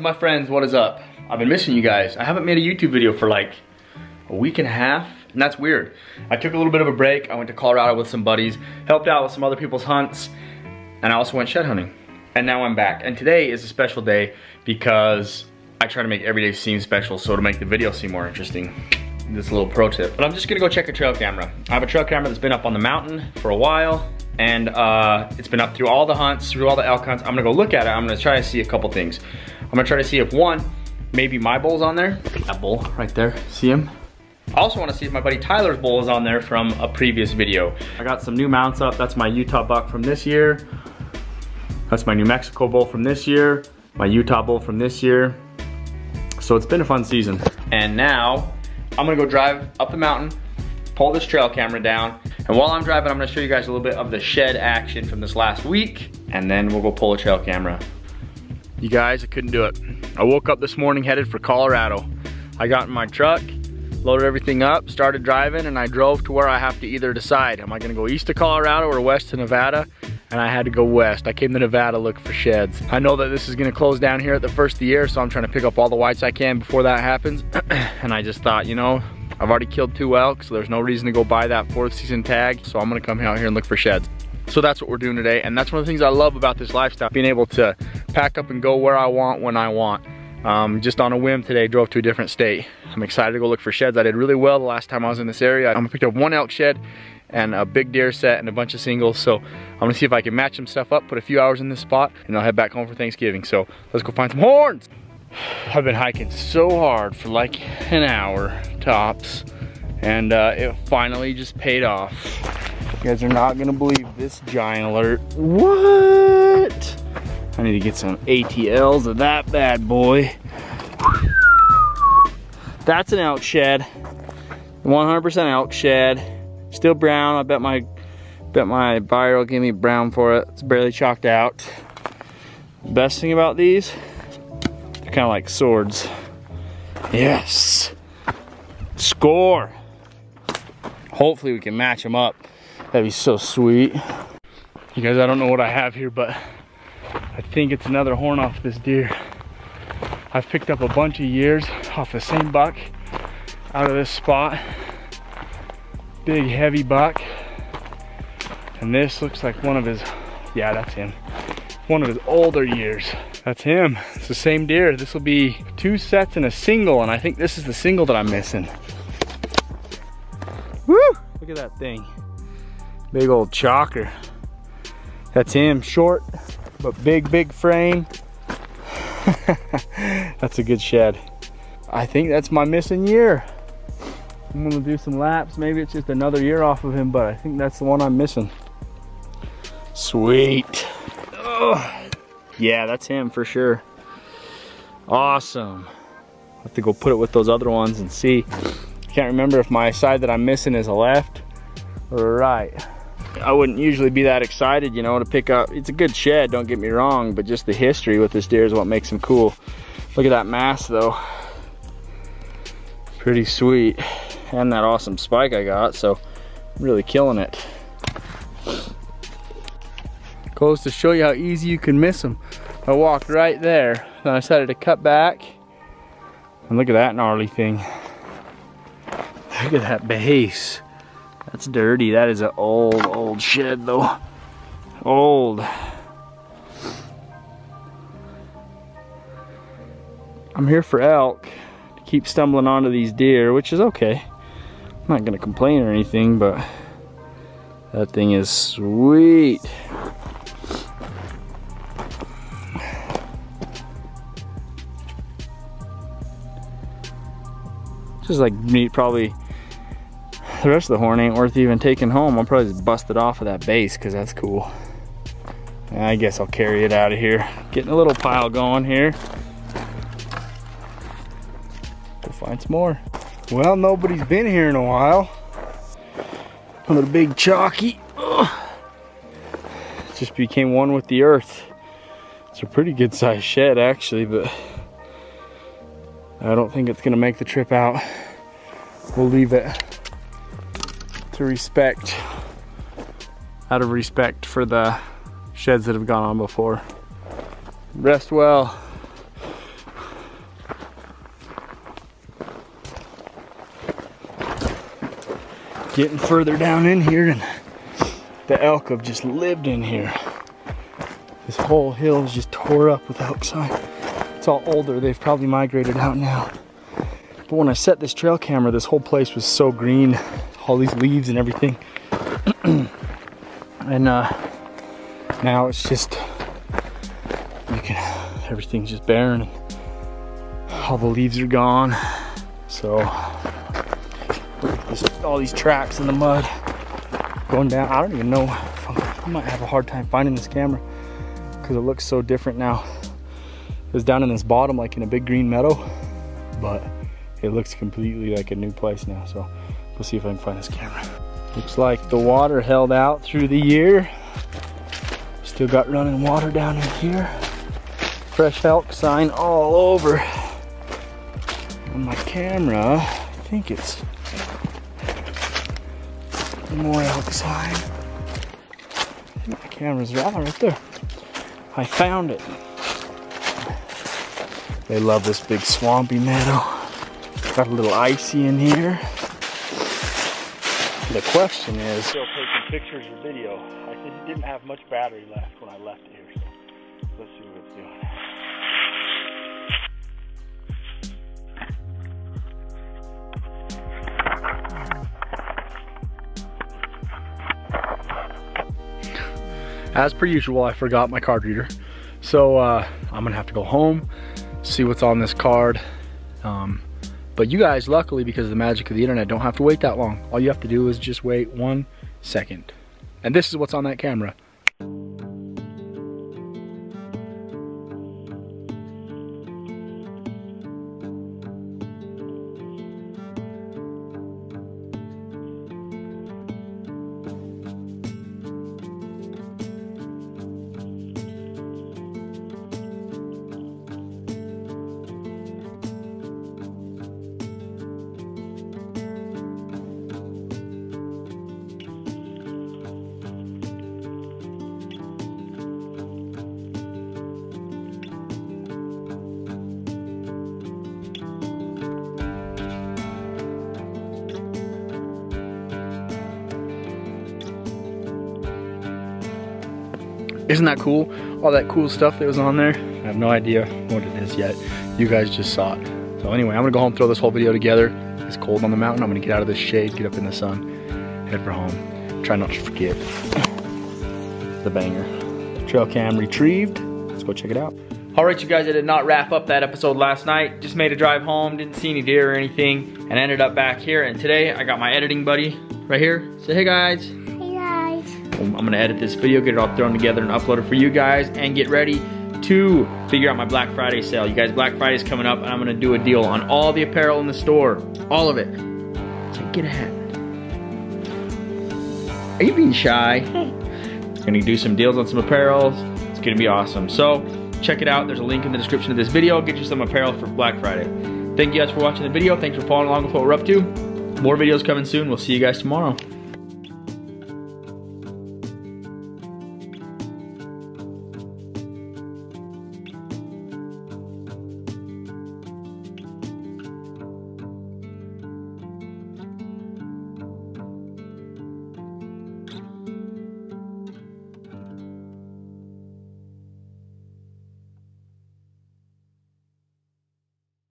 My friends, what is up? I've been missing you guys. I haven't made a YouTube video for like a week and a half, and that's weird. I took a little bit of a break. I went to Colorado with some buddies, helped out with some other people's hunts, and I also went shed hunting. And now I'm back. And today is a special day because I try to make every day seem special, so to make the video seem more interesting. This is a little pro tip. But I'm just gonna go check a trail camera. I have a trail camera that's been up on the mountain for a while. And it's been up through all the hunts, through all the elk hunts. I'm gonna go look at it. I'm gonna try to see a couple things. I'm gonna try to see if one, maybe my bull's on there. That bull right there, see him? I also wanna see if my buddy Tyler's bull is on there from a previous video. I got some new mounts up. That's my Utah buck from this year. That's my New Mexico bull from this year. My Utah bull from this year. So it's been a fun season. And now, I'm gonna go drive up the mountain, pull this trail camera down, and while I'm driving, I'm gonna show you guys a little bit of the shed action from this last week, and then we'll go pull a trail camera. You guys, I couldn't do it. I woke up this morning headed for Colorado. I got in my truck, loaded everything up, started driving, and I drove to where I have to either decide, am I gonna go east of Colorado or west to Nevada? And I had to go west. I came to Nevada looking for sheds. I know that this is gonna close down here at the first of the year, so I'm trying to pick up all the whites I can before that happens. And I just thought, you know, I've already killed 2 elk, so there's no reason to go buy that 4th season tag, so I'm gonna come out here and look for sheds. So that's what we're doing today, and that's one of the things I love about this lifestyle, being able to pack up and go where I want, when I want. Just on a whim today, drove to a different state. I'm excited to go look for sheds. I did really well the last time I was in this area. I picked up 1 elk shed, and a big deer set, and a bunch of singles, so I'm gonna see if I can match some stuff up, put a few hours in this spot, and I'll head back home for Thanksgiving, so let's go find some horns! I've been hiking so hard for like an hour tops, and it finally just paid off. You guys are not gonna believe this giant alert. What? I need to get some ATLs of that bad boy. That's an elk shed, 100% elk shed. Still brown. I bet my buyer will give me brown for it. It's barely chalked out. Best thing about these, kind of like swords. Yes, score. Hopefully we can match them up. That'd be so sweet. You guys, I don't know what I have here, but I think it's another horn off this deer. I've picked up a bunch of years off the same buck out of this spot. Big heavy buck, and this looks like one of his, yeah, that's him, one of his older years. That's him. It's the same deer. This will be 2 sets and a single, and I think this is the single that I'm missing. Woo! Look at that thing. Big old chalker. That's him. Short, but big, big frame. That's a good shed. I think that's my missing year. I'm gonna do some laps. Maybe it's just another year off of him, but I think that's the one I'm missing. Sweet. Ugh. Yeah, that's him for sure. Awesome. I'll have to go put it with those other ones and see. I can't remember if my side that I'm missing is a left or a right. I wouldn't usually be that excited, you know, to pick up. It's a good shed, don't get me wrong, but just the history with this deer is what makes him cool. Look at that mass though. Pretty sweet. And that awesome spike I got, so I'm really killing it. Goes to show you how easy you can miss them. I walked right there, then I decided to cut back. And look at that gnarly thing. Look at that base. That's dirty. That is an old, old shed though. Old. I'm here for elk. To keep stumbling onto these deer, which is okay. I'm not gonna complain or anything, but that thing is sweet. This is like me probably the rest of the horn ain't worth even taking home. I'll probably just bust it off of that base because that's cool. And I guess I'll carry it out of here. Getting a little pile going here. Go find some more. Well, nobody's been here in a while. A little big chalky. Ugh. Just became one with the earth. It's a pretty good sized shed actually, but I don't think it's gonna make the trip out. We'll leave it to respect, out of respect for the sheds that have gone on before. Rest well. Getting further down in here, and the elk have just lived in here. This whole hill is just tore up with elk sign. It's all older, they've probably migrated out now. But when I set this trail camera, this whole place was so green, all these leaves and everything. And now it's just, everything's just barren. All the leaves are gone. So, all these tracks in the mud going down. I don't even know, I might have a hard time finding this camera because it looks so different now. It was down in this bottom like in a big green meadow, but it looks completely like a new place now. So we'll see if I can find this camera. Looks like the water held out through the year. Still got running water down in here. Fresh elk sign all over. On my camera, I think it's more outside. My camera's right there. I found it. They love this big swampy meadow. Got a little icy in here. The question is, still taking pictures or video. I didn't have much battery left when I left it here, so let's see what it's doing. As per usual, I forgot my card reader. So I'm gonna have to go home, see what's on this card. But you guys, luckily, because of the magic of the internet, don't have to wait that long. All you have to do is just wait 1 second. And this is what's on that camera. Isn't that cool? All that cool stuff that was on there. I have no idea what it is yet. You guys just saw it. So anyway, I'm gonna go home, throw this whole video together. It's cold on the mountain. I'm gonna get out of this shade, get up in the sun, head for home. Try not to forget the banger. Trail cam retrieved. Let's go check it out. All right, you guys, I did not wrap up that episode last night. Just made a drive home, didn't see any deer or anything, and ended up back here. And today I got my editing buddy right here. Say hey, guys. I'm gonna edit this video, get it all thrown together and upload it for you guys, and get ready to figure out my Black Friday sale. You guys, Black Friday's coming up and I'm gonna do a deal on all the apparel in the store. All of it. So get a hat. Are you being shy? Gonna do some deals on some apparel. It's gonna be awesome. So check it out. There's a link in the description of this video. Get you some apparel for Black Friday. Thank you guys for watching the video. Thanks for following along with what we're up to. More videos coming soon. We'll see you guys tomorrow.